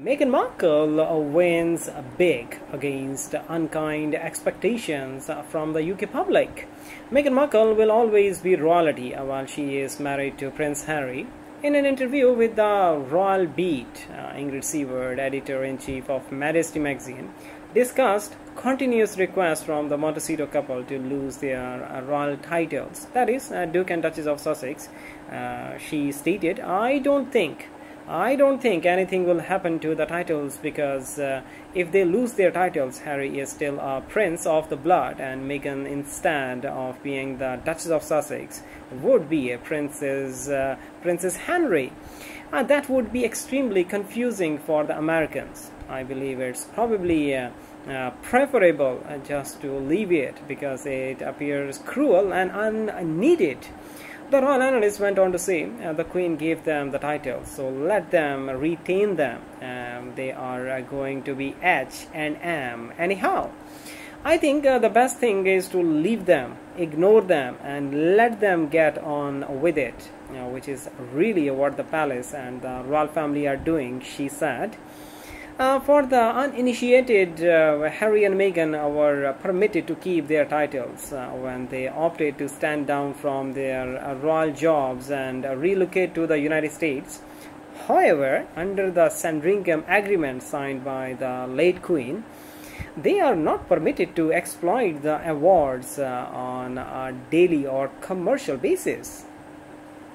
Meghan Markle wins big against unkind expectations from the UK public. Meghan Markle will always be royalty while she is married to Prince Harry. In an interview with The Royal Beat, Ingrid Seward, editor-in-chief of Majesty Magazine, discussed continuous requests from the Montecito couple to lose their royal titles, that is, Duke and Duchess of Sussex. She stated, I don't think anything will happen to the titles because if they lose their titles, Harry is still a prince of the blood and Meghan, instead of being the Duchess of Sussex, would be a Princess Henry. That would be extremely confusing for the Americans. I believe it's probably preferable just to leave it because it appears cruel and unneeded. The royal analyst went on to say, the Queen gave them the title, so let them retain them. They are going to be H&M anyhow. I think the best thing is to leave them, ignore them, and let them get on with it, which is really what the Palace and the royal family are doing, she said. For the uninitiated, Harry and Meghan were permitted to keep their titles when they opted to stand down from their royal jobs and relocate to the United States. However, under the Sandringham Agreement signed by the late Queen, they are not permitted to exploit the awards on a daily or commercial basis.